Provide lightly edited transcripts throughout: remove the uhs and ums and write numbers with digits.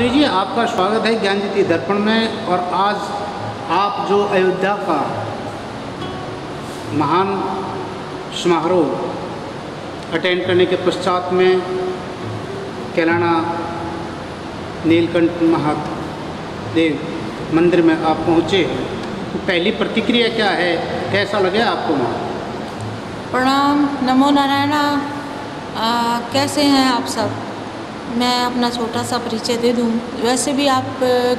छात्री जी, आपका स्वागत है ज्ञान ज्योति दर्पण में। और आज आप जो अयोध्या का महान समारोह अटेंड करने के पश्चात में कैलाना नीलकंठ महादेव मंदिर में आप पहुँचे, पहली प्रतिक्रिया क्या है, कैसा लगे आपको वहाँ? प्रणाम, नमो नारायणा। कैसे हैं आप सब? मैं अपना छोटा सा परिचय दे दूं। वैसे भी आप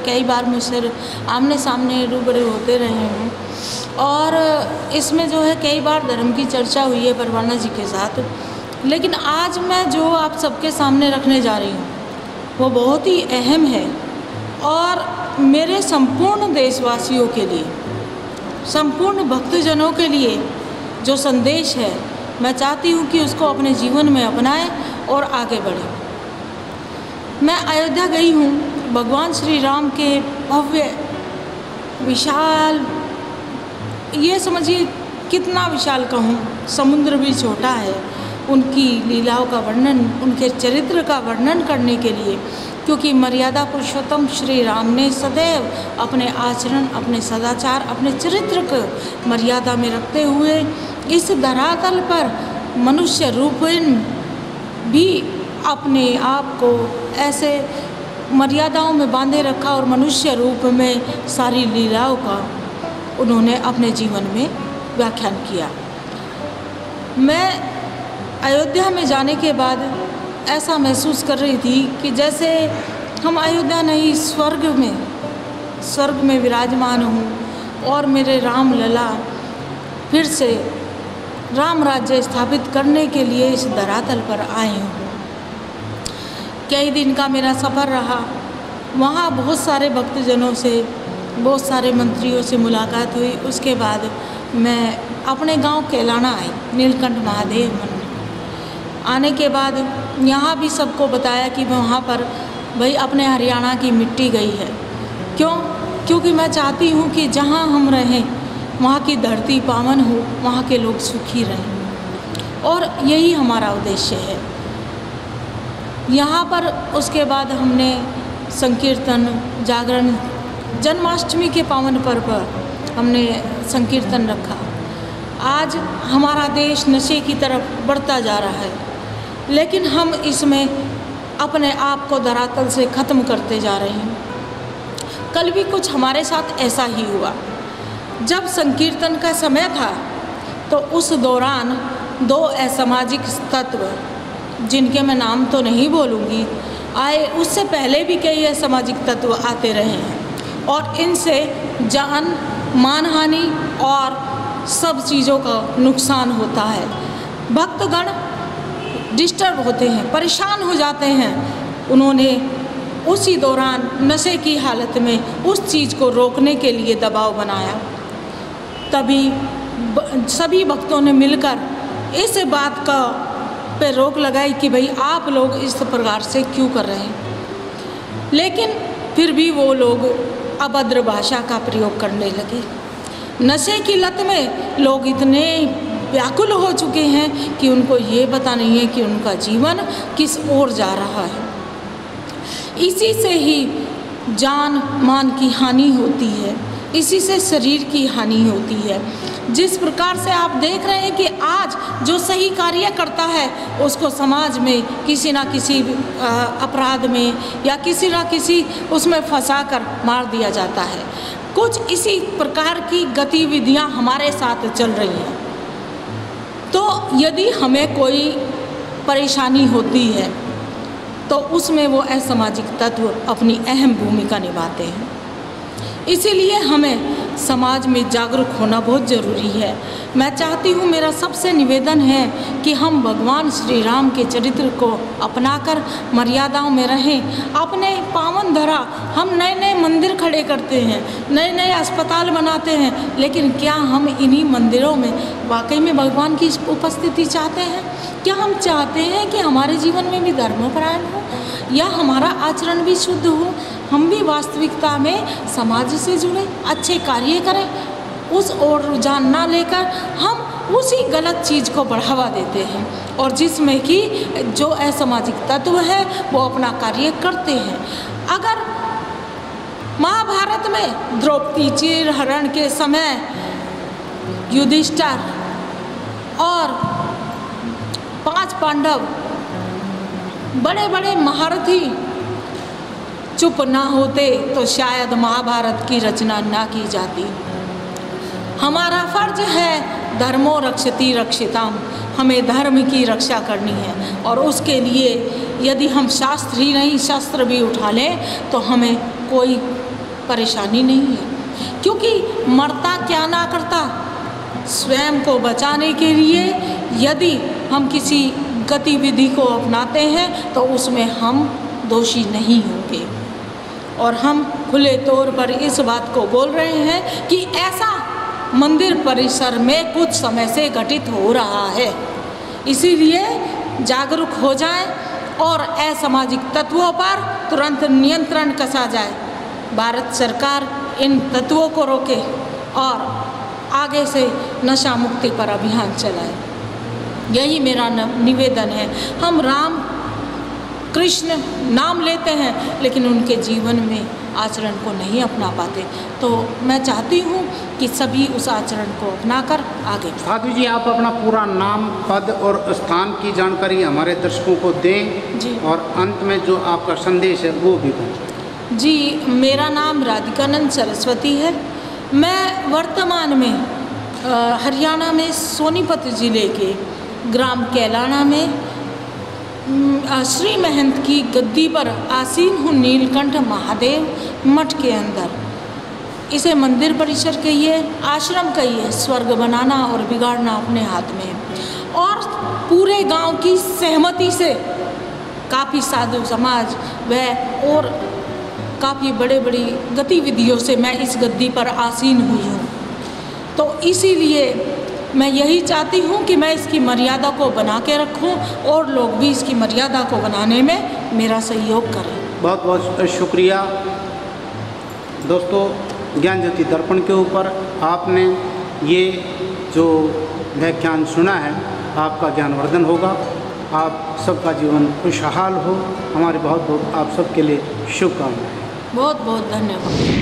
कई बार मुझसे आमने सामने रूबरू होते रहे हैं और इसमें जो है कई बार धर्म की चर्चा हुई है परवाना जी के साथ, लेकिन आज मैं जो आप सबके सामने रखने जा रही हूं वो बहुत ही अहम है और मेरे संपूर्ण देशवासियों के लिए, संपूर्ण भक्तजनों के लिए जो संदेश है, मैं चाहती हूँ कि उसको अपने जीवन में अपनाएं और आगे बढ़ें। मैं अयोध्या गई हूँ भगवान श्री राम के भव्य विशाल, ये समझिए कितना विशाल कहूँ, समुद्र भी छोटा है, उनकी लीलाओं का वर्णन, उनके चरित्र का वर्णन करने के लिए, क्योंकि मर्यादा पुरुषोत्तम श्री राम ने सदैव अपने आचरण, अपने सदाचार, अपने चरित्र को मर्यादा में रखते हुए इस धरातल पर मनुष्य रूपेण भी अपने आप को ऐसे मर्यादाओं में बांधे रखा और मनुष्य रूप में सारी लीलाओं का उन्होंने अपने जीवन में व्याख्यान किया। मैं अयोध्या में जाने के बाद ऐसा महसूस कर रही थी कि जैसे हम अयोध्या नहीं, स्वर्ग में विराजमान हूँ और मेरे राम लला फिर से राम राज्य स्थापित करने के लिए इस धरातल पर आए हूँ। कई दिन का मेरा सफ़र रहा, वहाँ बहुत सारे भक्तजनों से, बहुत सारे मंत्रियों से मुलाकात हुई। उसके बाद मैं अपने गांव कैलाना आई, नीलकंठ महादेव मठ आने के बाद यहाँ भी सबको बताया कि मैं वहाँ पर भाई अपने हरियाणा की मिट्टी गई है। क्यों? क्योंकि मैं चाहती हूँ कि जहाँ हम रहें वहाँ की धरती पावन हो, वहाँ के लोग सुखी रहें, और यही हमारा उद्देश्य है यहाँ पर। उसके बाद हमने संकीर्तन, जागरण, जन्माष्टमी के पावन पर्व पर हमने संकीर्तन रखा। आज हमारा देश नशे की तरफ बढ़ता जा रहा है, लेकिन हम इसमें अपने आप को धरातल से ख़त्म करते जा रहे हैं। कल भी कुछ हमारे साथ ऐसा ही हुआ। जब संकीर्तन का समय था तो उस दौरान दो असामाजिक तत्व, जिनके मैं नाम तो नहीं बोलूँगी, आए। उससे पहले भी कई असामाजिक तत्व आते रहे हैं और इनसे जान, मानहानि और सब चीज़ों का नुकसान होता है। भक्तगण डिस्टर्ब होते हैं, परेशान हो जाते हैं। उन्होंने उसी दौरान नशे की हालत में उस चीज़ को रोकने के लिए दबाव बनाया। तभी सभी भक्तों ने मिलकर इस बात का पे रोक लगाई कि भाई आप लोग इस प्रकार से क्यों कर रहे हैं। लेकिन फिर भी वो लोग अभद्र भाषा का प्रयोग करने लगे। नशे की लत में लोग इतने व्याकुल हो चुके हैं कि उनको ये पता नहीं है कि उनका जीवन किस ओर जा रहा है। इसी से ही जान मान की हानि होती है, इसी से शरीर की हानि होती है। जिस प्रकार से आप देख रहे हैं कि आज जो सही कार्य करता है उसको समाज में किसी ना किसी अपराध में या किसी ना किसी उसमें फंसा कर मार दिया जाता है। कुछ इसी प्रकार की गतिविधियां हमारे साथ चल रही हैं। तो यदि हमें कोई परेशानी होती है तो उसमें वो असामाजिक तत्व अपनी अहम भूमिका निभाते हैं। इसीलिए हमें समाज में जागरूक होना बहुत ज़रूरी है। मैं चाहती हूँ, मेरा सबसे निवेदन है कि हम भगवान श्री राम के चरित्र को अपनाकर मर्यादाओं में रहें। अपने पावन धरा, हम नए नए मंदिर खड़े करते हैं, नए नए अस्पताल बनाते हैं, लेकिन क्या हम इन्हीं मंदिरों में वाकई में भगवान की उपस्थिति चाहते हैं? क्या हम चाहते हैं कि हमारे जीवन में भी धर्मपरायण हो या हमारा आचरण भी शुद्ध हो, हम भी वास्तविकता में समाज से जुड़े, अच्छे कार्य करें? उस ओर रुझान ना लेकर हम उसी गलत चीज़ को बढ़ावा देते हैं और जिसमें कि जो असामाजिक तत्व है वो अपना कार्य करते हैं। अगर महाभारत में द्रौपदी चीर हरण के समय युधिष्ठिर और 5 पांडव बड़े बड़े महारथी चुप ना होते तो शायद महाभारत की रचना ना की जाती। हमारा फर्ज है धर्मो रक्षति रक्षितम्, हमें धर्म की रक्षा करनी है और उसके लिए यदि हम शास्त्र ही नहीं शस्त्र भी उठा लें तो हमें कोई परेशानी नहीं है, क्योंकि मरता क्या ना करता। स्वयं को बचाने के लिए यदि हम किसी गतिविधि को अपनाते हैं तो उसमें हम दोषी नहीं होंगे। और हम खुले तौर पर इस बात को बोल रहे हैं कि ऐसा मंदिर परिसर में कुछ समय से घटित हो रहा है, इसीलिए जागरूक हो जाएं और असामाजिक तत्वों पर तुरंत नियंत्रण कसा जाए। भारत सरकार इन तत्वों को रोके और आगे से नशा मुक्ति पर अभियान चलाए, यही मेरा निवेदन है। हम राम कृष्ण नाम लेते हैं लेकिन उनके जीवन में आचरण को नहीं अपना पाते, तो मैं चाहती हूँ कि सभी उस आचरण को अपनाकर आगे। साधु जी, आप अपना पूरा नाम, पद और स्थान की जानकारी हमारे दर्शकों को दें जी, और अंत में जो आपका संदेश है वो भी दें। जी, मेरा नाम राधिकानंद सरस्वती है। मैं वर्तमान में हरियाणा में सोनीपत ज़िले के ग्राम कैलाना में श्री महंत की गद्दी पर आसीन हूँ, नीलकंठ महादेव मठ के अंदर। इसे मंदिर परिसर कहिए, आश्रम कहिए, स्वर्ग बनाना और बिगाड़ना अपने हाथ में है। और पूरे गांव की सहमति से काफ़ी साधु समाज व और काफ़ी बड़े बड़ी गतिविधियों से मैं इस गद्दी पर आसीन हुई हूँ, तो इसीलिए मैं यही चाहती हूँ कि मैं इसकी मर्यादा को बना के रखूँ और लोग भी इसकी मर्यादा को बनाने में मेरा सहयोग करें। बहुत बहुत शुक्रिया। दोस्तों, ज्ञान ज्योति दर्पण के ऊपर आपने ये जो व्याख्यान सुना है, आपका ज्ञानवर्धन होगा। आप सबका जीवन खुशहाल हो। हमारे बहुत बहुत आप सबके लिए शुभकामनाएं। बहुत बहुत धन्यवाद।